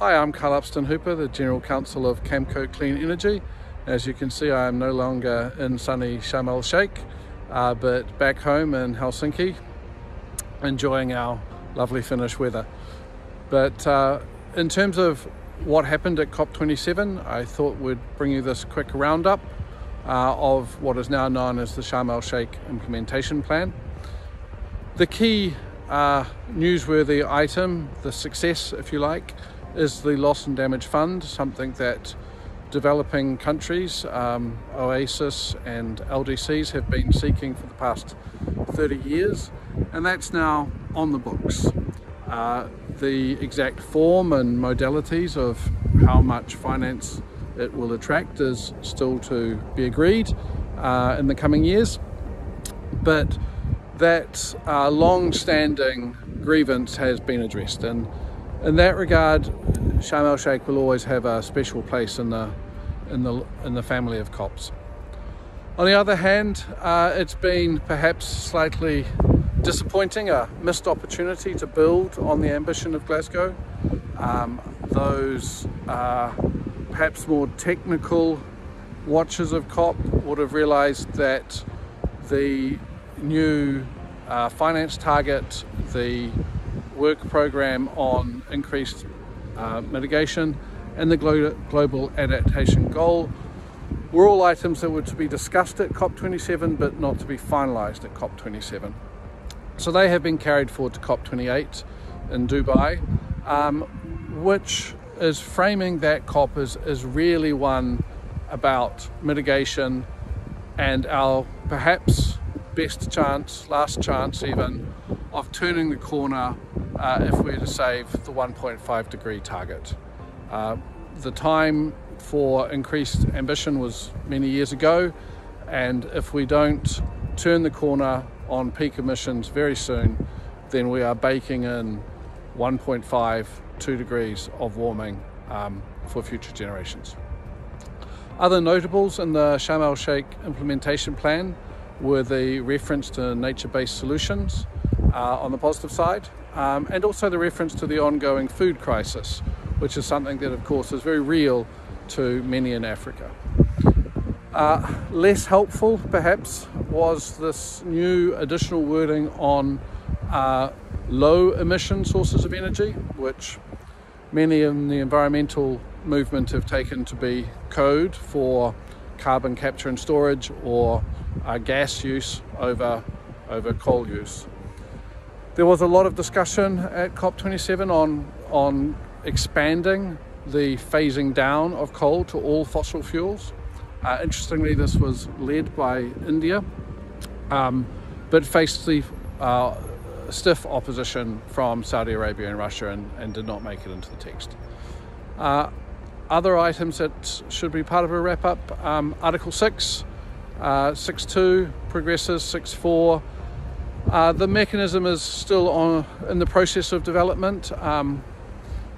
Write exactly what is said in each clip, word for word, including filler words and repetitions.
Hi, I'm Karl Upston-Hooper, the General Counsel of Camco Clean Energy. As you can see, I am no longer in sunny Sharm El-Sheikh, uh, but back home in Helsinki, enjoying our lovely Finnish weather. But uh, in terms of what happened at COP twenty-seven, I thought we'd bring you this quick roundup uh, of what is now known as the Sharm El-Sheikh Implementation Plan. The key uh, newsworthy item, the success, if you like, is the Loss and Damage Fund, something that developing countries, um, OASIS and L D Cs, have been seeking for the past thirty years, and that's now on the books. Uh, the exact form and modalities of how much finance it will attract is still to be agreed uh, in the coming years, but that uh, long-standing grievance has been addressed. And in that regard, Sharm El-Sheikh will always have a special place in the, in the, in the family of COPs. On the other hand, uh, it's been perhaps slightly disappointing, a missed opportunity to build on the ambition of Glasgow. Um, those uh, perhaps more technical watchers of COP would have realised that the new uh, finance target, the work program on increased uh, mitigation, and the glo global adaptation goal were all items that were to be discussed at COP twenty-seven but not to be finalised at COP twenty-seven. So they have been carried forward to COP twenty-eight in Dubai, um, which is framing that COP as, as really one about mitigation and our perhaps best chance, last chance even, of turning the corner uh, if we're to save the one point five degree target. Uh, the time for increased ambition was many years ago, and if we don't turn the corner on peak emissions very soon, then we are baking in one point five, two degrees of warming um, for future generations. Other notables in the Sharm El-Sheikh Implementation Plan were the reference to nature-based solutions, Uh, on the positive side, um, and also the reference to the ongoing food crisis, which is something that of course is very real to many in Africa. Uh, less helpful perhaps was this new additional wording on uh, low emission sources of energy, which many in the environmental movement have taken to be code for carbon capture and storage, or uh, gas use over, over coal use. There was a lot of discussion at COP twenty-seven on, on expanding the phasing down of coal to all fossil fuels. Uh, interestingly, this was led by India, um, but faced the uh, stiff opposition from Saudi Arabia and Russia, and, and did not make it into the text. Uh, other items that should be part of a wrap-up, um, Article six, uh, six point two progresses, six point four, Uh, the mechanism is still on, in the process of development. Um,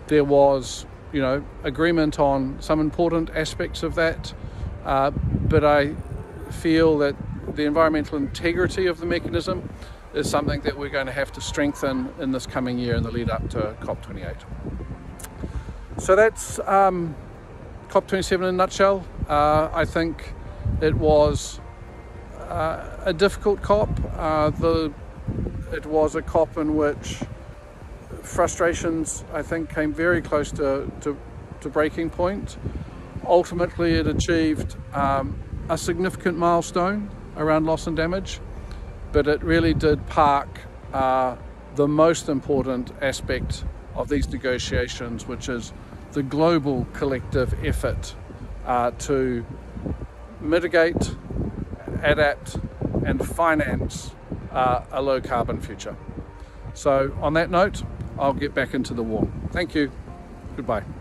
there was, you know, agreement on some important aspects of that, uh, but I feel that the environmental integrity of the mechanism is something that we're going to have to strengthen in this coming year in the lead up to COP twenty-eight. So that's um, COP twenty-seven in a nutshell. Uh, I think it was Uh, a difficult COP. Uh, the, it was a COP in which frustrations, I think, came very close to, to, to breaking point. Ultimately, it achieved um, a significant milestone around loss and damage, but it really did park uh, the most important aspect of these negotiations, which is the global collective effort uh, to mitigate, adapt and finance uh, a low carbon future. So on that note, I'll get back into the warm. Thank you. Goodbye.